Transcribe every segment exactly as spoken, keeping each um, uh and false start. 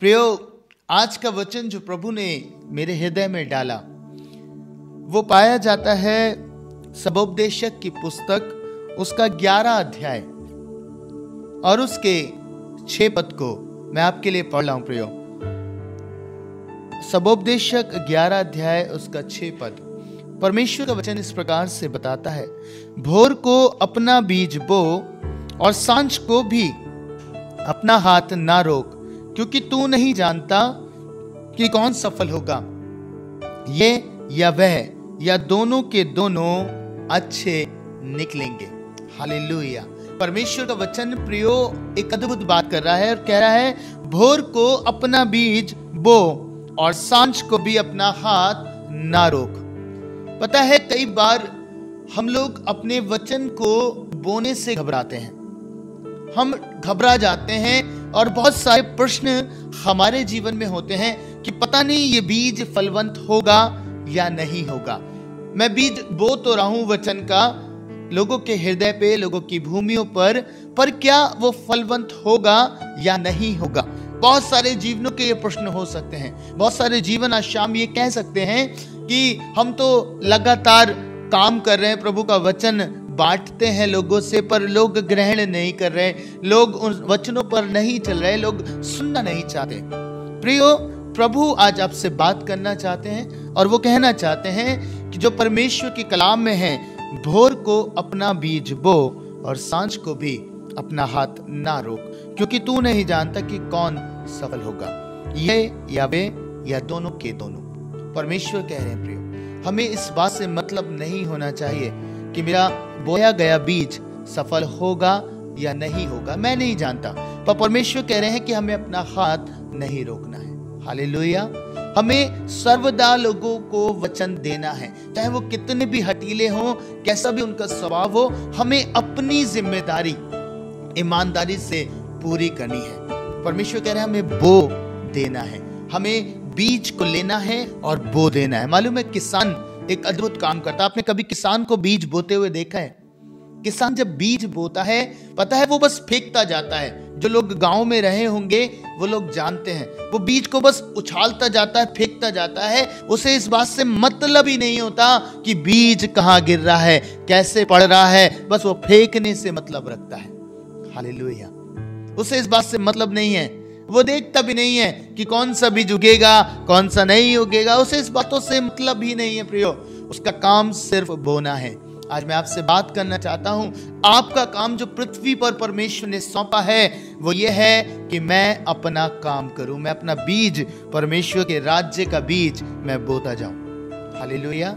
प्रियो, आज का वचन जो प्रभु ने मेरे हृदय में डाला वो पाया जाता है सबोपदेशक की पुस्तक, उसका ग्यारह अध्याय और उसके छह पद को मैं आपके लिए पढ़ रहा हूं। प्रियो, सबोपदेशक ग्यारह अध्याय उसका छह पद। परमेश्वर का वचन इस प्रकार से बताता है, भोर को अपना बीज बो और सांझ को भी अपना हाथ ना रोक, क्योंकि तू नहीं जानता कि कौन सफल होगा, ये या वह, या दोनों के दोनों अच्छे निकलेंगे। हालेलुया। परमेश्वर का वचन प्रियो एक अद्भुत बात कर रहा है और कह रहा है, भोर को अपना बीज बो और सांझ को भी अपना हाथ ना रोक। पता है, कई बार हम लोग अपने वचन को बोने से घबराते हैं, हम घबरा जाते हैं और बहुत सारे प्रश्न हमारे जीवन में होते हैं कि पता नहीं ये बीज फलवंत होगा या नहीं होगा। मैं बीज बो तो रहा हूं वचन का लोगों के हृदय पे, लोगों की भूमियों पर पर क्या वो फलवंत होगा या नहीं होगा? बहुत सारे जीवनों के ये प्रश्न हो सकते हैं। बहुत सारे जीवन आज शाम ये कह सकते हैं कि हम तो लगातार काम कर रहे हैं, प्रभु का वचन बांटते हैं लोगों से, पर लोग ग्रहण नहीं कर रहे, लोग उन वचनों पर नहीं चल रहे, लोग सुनना नहीं चाहते। प्रियो, प्रभु आज आपसे बात करना चाहते हैं और वो कहना चाहते हैं कि जो परमेश्वर के कलाम में है, भोर को अपना बीज बो और सांझ को भी अपना हाथ ना रोक, क्योंकि तू नहीं जानता कि कौन सफल होगा, ये या वे, या दोनों के दोनों। परमेश्वर कह रहे हैं प्रियो, हमें इस बात से मतलब नहीं होना चाहिए कि मेरा बोया गया बीज सफल होगा या नहीं होगा, मैं नहीं जानता। पर परमेश्वर कह रहे हैं कि हमें अपना हाथ नहीं रोकना है। हालेलुया। हमें सर्वदा लोगों को वचन देना है, चाहे वो कितने भी हठीले हों, कैसा भी उनका स्वभाव हो, हमें अपनी जिम्मेदारी ईमानदारी से पूरी करनी है। परमेश्वर कह रहे हैं हमें बो देना है, हमें बीज को लेना है और बो देना है। मालूम है, किसान एक अद्भुत काम करता है। आपने कभी किसान को बीज बोते हुए देखा है? किसान जब बीज बोता है, पता है वो बस फेंकता जाता है। जो लोग गांव में रहे होंगे वो लोग जानते हैं, वो बीज को बस उछालता जाता है, फेंकता जाता है। उसे इस बात से मतलब ही नहीं होता कि बीज कहाँ गिर रहा है, कैसे पड़ रहा है, बस वो फेंकने से मतलब रखता है। हालेलुया। उसे इस बात से मतलब नहीं है, वो देखता भी नहीं है कि कौन सा बीज उगेगा, कौन सा नहीं उगेगा, उसे इस बातों से मतलब ही नहीं है। प्रियो, उसका काम सिर्फ बोना है। आज मैं आपसे बात करना चाहता हूं, आपका काम जो पृथ्वी पर परमेश्वर ने सौंपा है वो ये है कि मैं अपना काम करूं, मैं अपना बीज, परमेश्वर के राज्य का बीज मैं बोता जाऊं। हालेलुया।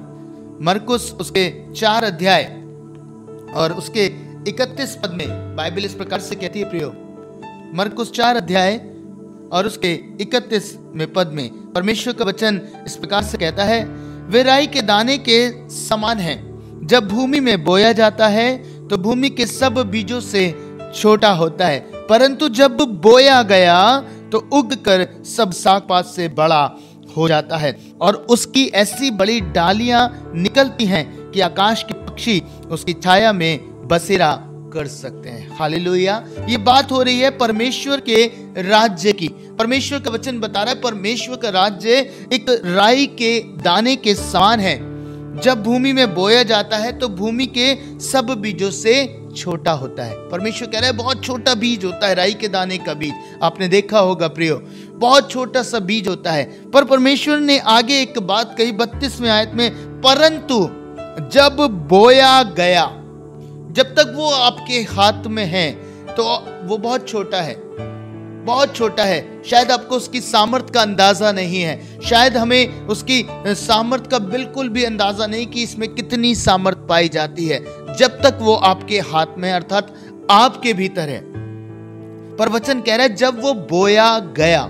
मरकुस उसके चार अध्याय और उसके इकतीस पद में बाइबल इस प्रकार से कहती है। प्रियो, मरकुस चार अध्याय और उसके इकतीस में पद में परमेश्वर का वचन इस प्रकार से कहता है, वे राई के दाने के समान है, जब भूमि में बोया जाता है तो भूमि के सब बीजों से छोटा होता है, परंतु जब बोया गया तो उगकर सब साग पात से बड़ा हो जाता है और उसकी ऐसी बड़ी डालियां निकलती हैं कि आकाश के पक्षी उसकी छाया में बसेरा कर सकते हैं। हालेलुया। ये बात हो रही है परमेश्वर के राज्य की। परमेश्वर का वचन बता रहा है, परमेश्वर का राज्य एक राई के दाने के समान है, जब भूमि में बोया जाता है तो भूमि के सब बीजों से छोटा होता है। परमेश्वर कह रहा है, बहुत छोटा बीज होता है राई के दाने का बीज। आपने देखा होगा प्रियो, बहुत छोटा सा बीज होता है, पर परमेश्वर ने आगे एक बात कही बत्तीसवीं आयत में, परंतु जब बोया गया, जब तक वो आपके हाथ में है तो वो बहुत छोटा है, बहुत छोटा है, शायद आपको उसकी सामर्थ्य का अंदाज़ा नहीं है, शायद हमें उसकी सामर्थ्य का बिल्कुल भी अंदाज़ा नहीं कि इसमें कितनी सामर्थ्य पाई जाती है, जब तक वो आपके हाथ में अर्थात आपके भीतर है। पर वचन कह रहा है जब वो बोया गया,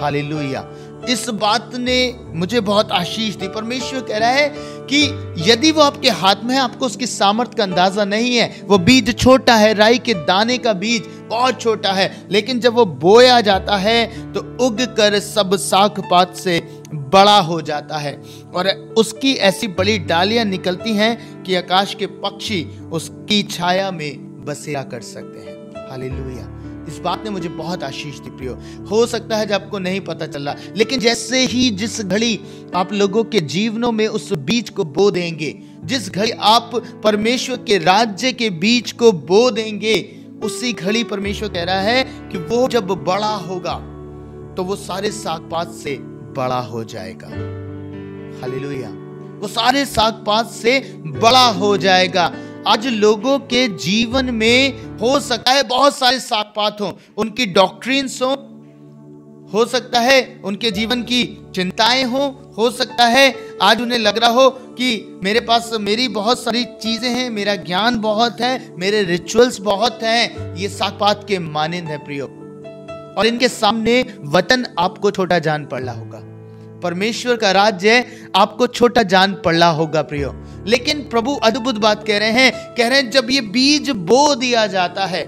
हालेलुया, इस बात ने मुझे बहुत आशीष दी। परमेश्वर कह रहा है कि यदि वो आपके हाथ में है, आपको उसकी सामर्थ्य का अंदाजा नहीं है। वो बीज छोटा है, राई के दाने का बीज बहुत छोटा है, लेकिन जब वो बोया जाता है तो उग कर सब साख पात से बड़ा हो जाता है और उसकी ऐसी बड़ी डालियां निकलती हैं कि आकाश के पक्षी उसकी छाया में बसेरा कर सकते हैं। हालेलुया, इस बात ने मुझे बहुत आशीष दी प्रियो। हो सकता है जब आपको नहीं पता चल रहा, लेकिन जैसे ही जिस घड़ी आप लोगों के जीवनों में उस बीज को बो देंगे, जिस घड़ी आप परमेश्वर के राज्य के बीज को बो देंगे, उसी घड़ी परमेश्वर कह रहा है कि वो जब बड़ा होगा तो वो सारे साग पात से बड़ा हो जाएगा। हालेलुया, वो सारे साग पात से बड़ा हो जाएगा। आज लोगों के जीवन में हो सकता है बहुत सारे सागपात हों, उनकी डॉक्ट्रिन्स हों, हो सकता है उनके जीवन की चिंताएं हों, हो सकता है आज उन्हें लग रहा हो कि मेरे पास मेरी बहुत सारी चीज़ें हैं, मेरा ज्ञान बहुत है, मेरे रिचुअल्स बहुत हैं। ये सागपात के मानंद है प्रियो, और इनके सामने वतन आपको छोटा जान पड़ रहा होगा, परमेश्वर का राज्य आपको छोटा जान पड़ा होगा प्रियो। लेकिन प्रभु अद्भुत बात कह रहे हैं, कह रहे हैं जब ये बीज बो दिया जाता है,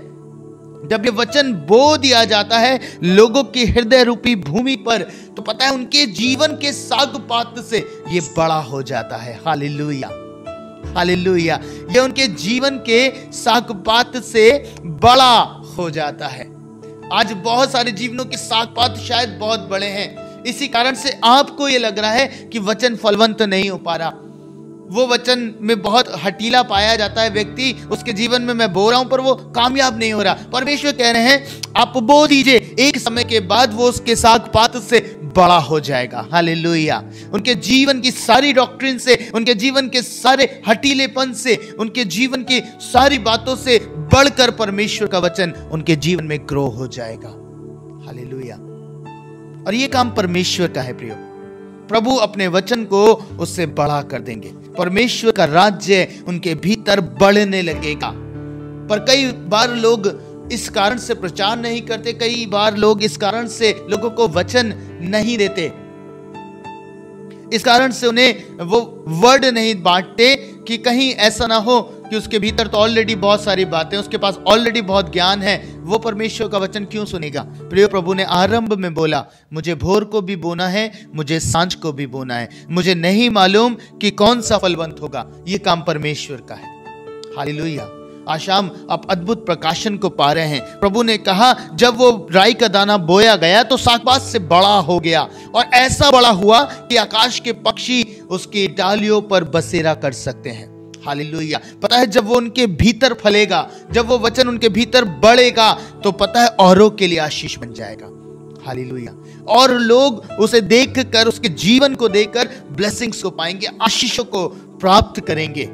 जब ये वचन बो दिया जाता है लोगों की हृदय रूपी भूमि पर, तो पता है उनके जीवन के साग पात से ये बड़ा हो जाता है। हालेलुया, हालेलुया, ये उनके जीवन के साग पात से बड़ा हो जाता है। आज बहुत सारे जीवनों के साग पात शायद बहुत बड़े हैं, इसी कारण से आपको ये लग रहा है कि वचन फलवंत नहीं हो पा रहा। वो वचन में बहुत हटीला पाया जाता है व्यक्ति, उसके जीवन में मैं बो रहा हूं पर वो कामयाब नहीं हो रहा। परमेश्वर कह रहे हैं आप बो दीजिए, एक समय के बाद वो उसके साग पात से बड़ा हो जाएगा। हालेलुया, उनके जीवन की सारी डॉक्ट्रिन से, उनके जीवन के सारे हटीलेपन से, उनके जीवन की सारी बातों से बढ़कर परमेश्वर का वचन उनके जीवन में ग्रो हो जाएगा। हालेलुया, और ये काम परमेश्वर का है प्रियो। प्रभु अपने वचन को उससे बड़ा कर देंगे, परमेश्वर का राज्य उनके भीतर बढ़ने लगेगा। पर कई बार लोग इस कारण से प्रचार नहीं करते, कई बार लोग इस कारण से लोगों को वचन नहीं देते, इस कारण से उन्हें वो वर्ड नहीं बांटते कि कहीं ऐसा ना हो कि उसके भीतर तो ऑलरेडी बहुत सारी बातें, उसके पास ऑलरेडी बहुत ज्ञान है, वो परमेश्वर का वचन क्यों सुनेगा। प्रिय प्रभु ने आरंभ में बोला मुझे भोर को भी बोना है, मुझे सांझ को भी बोना है, मुझे नहीं मालूम कि कौन सा फलवंत होगा। ये काम परमेश्वर का है। हालेलुया, आज शाम आप अद्भुत प्रकाशन को पा रहे हैं। प्रभु ने कहा जब वो राई का दाना बोया गया तो सागपात से बड़ा हो गया, और ऐसा बड़ा हुआ कि आकाश के पक्षी उसकी डालियों पर बसेरा कर सकते हैं। हालेलुया, पता है जब वो उनके भीतर फलेगा, जब वो वचन उनके भीतर बढ़ेगा, तो पता है औरों के लिए आशीष बन जाएगा। हालेलुया, और लोग उसे देखकर, उसके जीवन को देखकर ब्लेसिंग्स को पाएंगे, आशीषों को प्राप्त करेंगे।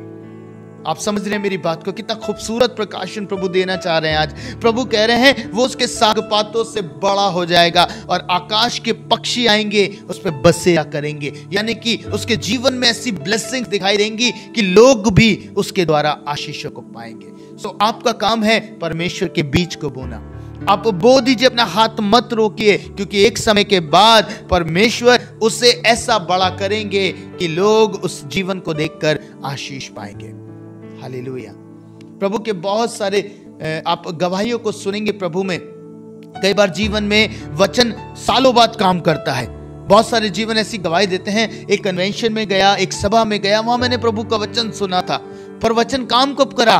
आप समझ रहे हैं मेरी बात को? कितना खूबसूरत प्रकाशन प्रभु देना चाह रहे हैं आज। प्रभु कह रहे हैं वो उसके साग पातों से बड़ा हो जाएगा और आकाश के पक्षी आएंगे, उस पर बसेरा करेंगे, यानी कि उसके जीवन में ऐसी ब्लेसिंग्स दिखाई देंगी कि लोग भी उसके द्वारा आशीषों को पाएंगे। सो आपका काम है परमेश्वर के बीज को बोना। आप बो दीजिए, अपना हाथ मत रोकिए, क्योंकि एक समय के बाद परमेश्वर उसे ऐसा बड़ा करेंगे कि लोग उस जीवन को देखकर आशीष पाएंगे। हालेलुया, प्रभु के बहुत सारे आप गवाहियों को सुनेंगे प्रभु में। कई बार जीवन में वचन सालों बाद काम करता है। बहुत सारे जीवन ऐसी गवाही देते हैं, एक कन्वेंशन में गया, एक सभा में गया, वहां मैंने प्रभु का वचन सुना था, पर वचन काम कब करा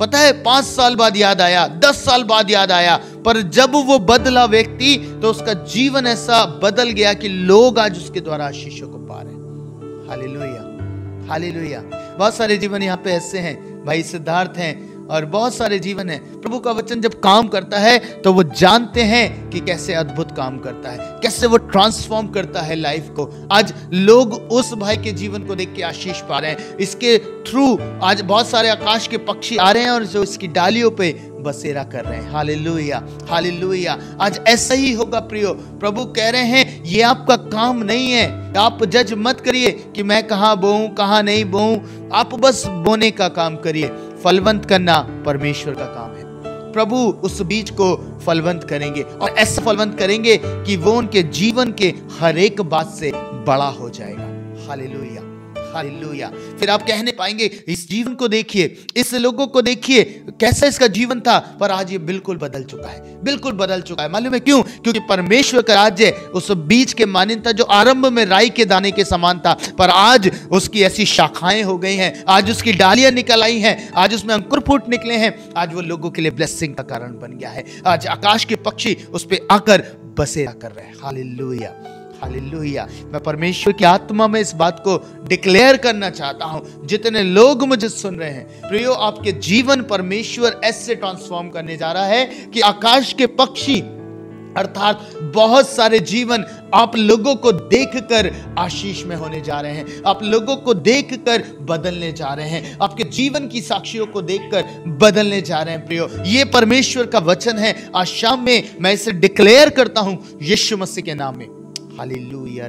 पता है? पांच साल बाद याद आया, दस साल बाद याद आया। पर जब वो बदला व्यक्ति, तो उसका जीवन ऐसा बदल गया कि लोग आज उसके द्वारा आशीषों को पा रहे हैं। हालेलुया, हालेलुया, बहुत सारे जीवन यहाँ पे ऐसे हैं, भाई सिद्धार्थ हैं, और बहुत सारे जीवन है। प्रभु का वचन जब काम करता है तो वो जानते हैं कि कैसे अद्भुत काम करता है, कैसे वो ट्रांसफॉर्म करता है लाइफ को। आज लोग उस भाई के जीवन को देख के आशीष पा रहे हैं, इसके थ्रू आज बहुत सारे आकाश के पक्षी आ रहे हैं और जो इसकी डालियों पे बसेरा कर रहे हैं। Hallelujah, hallelujah. आज ऐसा ही होगा प्रियो। प्रभु कह रहे हैं ये आपका काम नहीं है, आप जज मत करिए कि मैं कहाँ बोऊं कहाँ नहीं बोऊं, आप बस बोने का काम करिए। फलवंत करना परमेश्वर का काम है। प्रभु उस बीज को फलवंत करेंगे और ऐसा फलवंत करेंगे कि वो उनके जीवन के हर एक बात से बड़ा हो जाएगा। Hallelujah, hallelujah. फिर आप कहने पाएंगे इस जीवन को देखिए, इस लोगों को देखिए कैसा इसका जीवन था, पर आज ये बिल्कुल बदल चुका है, बिल्कुल बदल चुका है। मालूम है क्यों? क्योंकि परमेश्वर का राज्य उस बीज के मानिंद था जो आरंभ में राई के दाने के समान था, पर आज उसकी ऐसी शाखाएं हो गई हैं, आज उसकी डालियां निकल आई हैं, आज उसमें अंकुर फूट निकले हैं, आज वो लोगों के लिए ब्लेसिंग का कारण बन गया है। आज आकाश के पक्षी उस पर आकर बसेरा कर रहे हैं। Hallelujah, hallelujah. मैं परमेश्वर की आत्मा में इस बात को डिक्लेयर करना चाहता हूं, जितने लोग मुझे सुन रहे हैं प्रियो, आपके जीवन परमेश्वर ऐसे ट्रांसफॉर्म करने जा रहा है कि आकाश के पक्षी अर्थात बहुत सारे जीवन आप लोगों को देखकर आशीष में होने जा रहे हैं, आप लोगों को देखकर बदलने जा रहे हैं, आपके जीवन की साक्षियों को देखकर बदलने जा रहे हैं प्रियो। ये परमेश्वर का वचन है। आज शाम में मैं इसे डिक्लेयर करता हूं यीशु मसीह के नाम में। हालेलुया।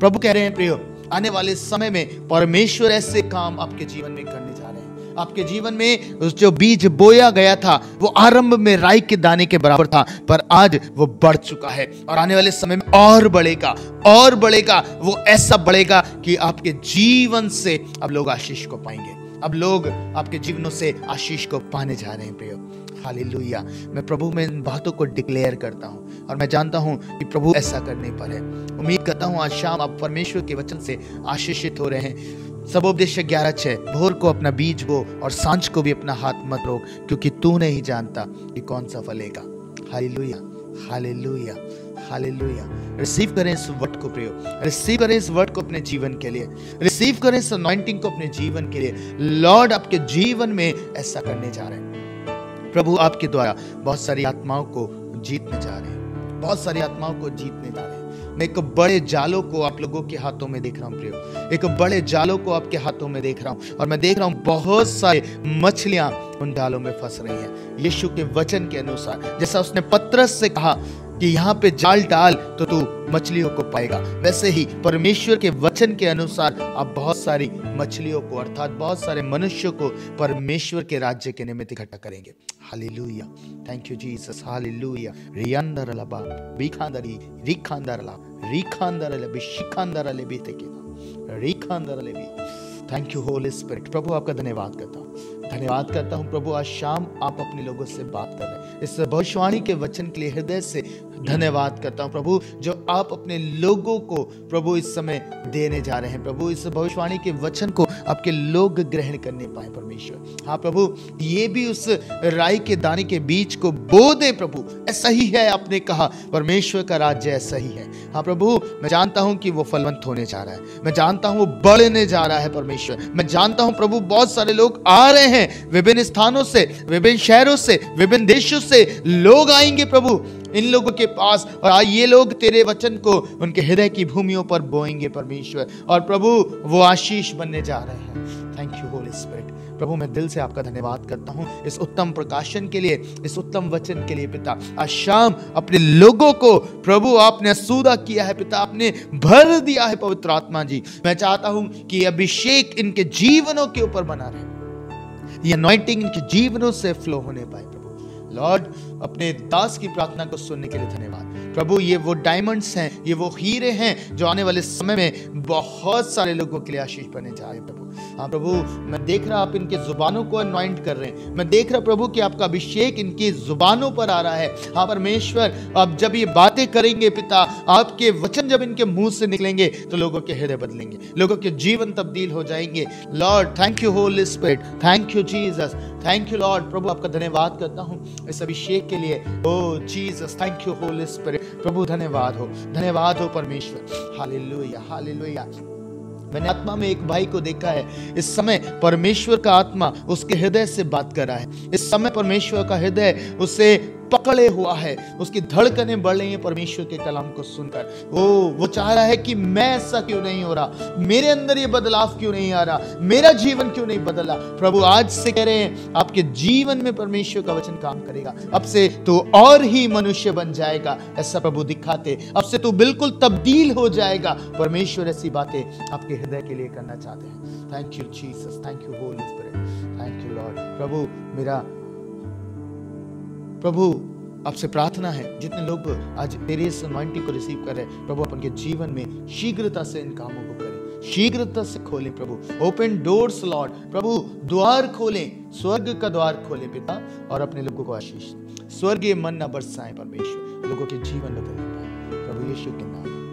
प्रभु कह रहे हैं प्रियो, आने वाले समय में परमेश्वर ऐसे काम आपके जीवन में करने जा रहे हैं। आपके जीवन में उस जो बीज बोया गया था वो आरंभ में राई के दाने के बराबर था, पर आज वो बढ़ चुका है और आने वाले समय में और बढ़ेगा और बढ़ेगा। वो ऐसा बढ़ेगा कि आपके जीवन से अब लोग आशीष को पाएंगे, अब लोग आपके जीवनों से आशीष को पाने जा रहे हैं प्रियो। हालेलुया। मैं प्रभु में इन बातों को डिक्लेयर करता हूँ और मैं जानता हूँ कि प्रभु ऐसा करने पर है। उम्मीद करता हूँ आज शाम आप परमेश्वर के वचन से आशीषित हो रहे हैं। सबोपदेशक ग्यारह छह, भोर को अपना बीज बो और सांझ को भी अपना हाथ मत रोक, क्योंकि तू नहीं जानता कि कौन सा फलेगा। Hallelujah, hallelujah, hallelujah. रिसीव करें इस वर्ड को प्रियो, रिसीव करें इस वर्ड को अपने जीवन के लिए, रिसीव करें इस अनॉइंटिंग को अपने जीवन के लिए। लॉर्ड आपके जीवन में ऐसा करने जा रहे हैं। प्रभु आपके द्वारा बहुत सारी आत्माओं को जीतने जा रहे हैं, बहुत सारी आत्माओं को जीतने जा रहे हैं। मैं एक बड़े जालों को आप लोगों के हाथों में देख रहा हूँ प्रियो, एक बड़े जालों को आपके हाथों में देख रहा हूँ और मैं देख रहा हूँ बहुत सारे मछलियां उन जालों में फंस रही हैं। यीशु के वचन के अनुसार जैसा उसने पतरस से कहा कि यहाँ पे जाल डाल तो तू मछलियों को पाएगा, वैसे ही परमेश्वर के वचन के अनुसार आप बहुत सारी मछलियों को अर्थात बहुत सारे मनुष्यों को परमेश्वर के राज्य के निमित्त इकट्ठा करेंगे। Hallelujah. Thank you Jesus. Hallelujah. रियांदरलबा बीखांदरी रिखांदरला रिखांदरलबी शिखांदरलबी तकिना रिखांदरलबी। Thank you Holi spirit. प्रभु आपका धन्यवाद करता हूँ, धन्यवाद करता हूँ प्रभु। आज शाम आप अपने लोगों से बात कर रहे हैं, इस भविष्यवाणी के वचन के लिए हृदय से धन्यवाद करता हूँ प्रभु, जो आप अपने लोगों को प्रभु इस समय देने जा रहे हैं। प्रभु इस भविष्यवाणी के वचन को आपके लोग ग्रहण करने पाए परमेश्वर। हाँ प्रभु, ये भी उस राई के दाने के बीज को बो दे प्रभु, ऐसा ही है आपने कहा। परमेश्वर का राज्य ऐसा ही है। हाँ प्रभु, मैं जानता हूँ कि वो फलवंत होने जा रहा है, मैं जानता हूँ वो बढ़ने जा रहा है परमेश्वर। मैं जानता हूँ प्रभु बहुत सारे लोग आ रहे हैं, विभिन्न स्थानों से, विभिन्न शहरों से, विभिन्न देशों से लोग आएंगे प्रभु इन लोगों के पास, और ये लोग तेरे वचन को उनके हृदय की भूमियों पर बोएंगे परमेश्वर, और प्रभु वो आशीष बनने जा रहे हैं। Thank you Holi spirit. प्रभु मैं दिल से आपका धन्यवाद करता हूँ इस उत्तम प्रकाशन के लिए, इस उत्तम वचन के लिए पिता। आज शाम अपने लोगों को प्रभु आपने आसूदा किया है पिता, आपने भर दिया है पवित्र आत्मा जी। मैं चाहता हूँ कि अभिषेक इनके जीवनों के ऊपर बना रहे, ये अनॉइंटिंग इनके जीवनों से फ्लो होने पाए प्रभु। लॉर्ड अपने दास की प्रार्थना को सुनने के लिए धन्यवाद प्रभु। ये वो डायमंड्स हैं, ये वो हीरे हैं जो आने वाले समय में बहुत सारे लोगों के लिए आशीष बने जा रहे हैं प्रभु। हाँ प्रभु, मैं देख रहा आप इनके जुबानों को अनॉइंट कर रहे हैं, मैं देख रहा प्रभु कि आपका अभिषेक इनकी जुबानों पर आ रहा है। हाँ परमेश्वर, आप जब ये बातें करेंगे पिता, आपके वचन जब इनके मुंह से निकलेंगे तो लोगों के हृदय बदलेंगे, लोगों के जीवन तब्दील हो जाएंगे। Lord thank you Holi spirit. Thank you Jesus. Thank you Lord. प्रभु आपका धन्यवाद करता हूँ इस अभिषेक के लिए। ओ Jesus. Thank you Holi spirit. प्रभु धन्यवाद हो, धन्यवाद हो परमेश्वर। Hallelujah, hallelujah. मैंने आत्मा में एक भाई को देखा है। इस समय परमेश्वर का आत्मा उसके हृदय से बात कर रहा है। इस समय परमेश्वर का हृदय उसे पकड़े हुआ है, उसकी धड़कने बढ़ रही है परमेश्वर के कलाम को सुनकर। वो वो चाह रहा है कि मैं ऐसा क्यों नहीं हो रहा, मेरे अंदर ये बदलाव क्यों नहीं आ रहा, मेरा जीवन क्यों नहीं बदला। प्रभु आज से कह रहे हैं आपके जीवन में परमेश्वर का वचन काम करेगा। अब से तो और ही मनुष्य बन जाएगा, ऐसा प्रभु दिखाते। अब से तो बिल्कुल तब्दील हो जाएगा। परमेश्वर ऐसी बातें आपके हृदय के लिए करना चाहते हैं। Thank you Jesus, thank you Holi spirit, thank you Lord. प्रभु मेरा प्रभु आपसे प्रार्थना है, जितने लोग आज मेरे इस अनॉइंटिंग को रिसीव कर रहे हैं, प्रभु अपन के जीवन में शीघ्रता से इन कामों को करें, शीघ्रता से खोलें प्रभु। ओपन डोर्स लॉर्ड, प्रभु द्वार खोलें, स्वर्ग का द्वार खोलें पिता, और अपने लोगों को आशीष स्वर्गीय मन्ना बरसाएं परमेश्वर, लोगों के जीवन बदलने पाए प्रभु यीशु के नाम।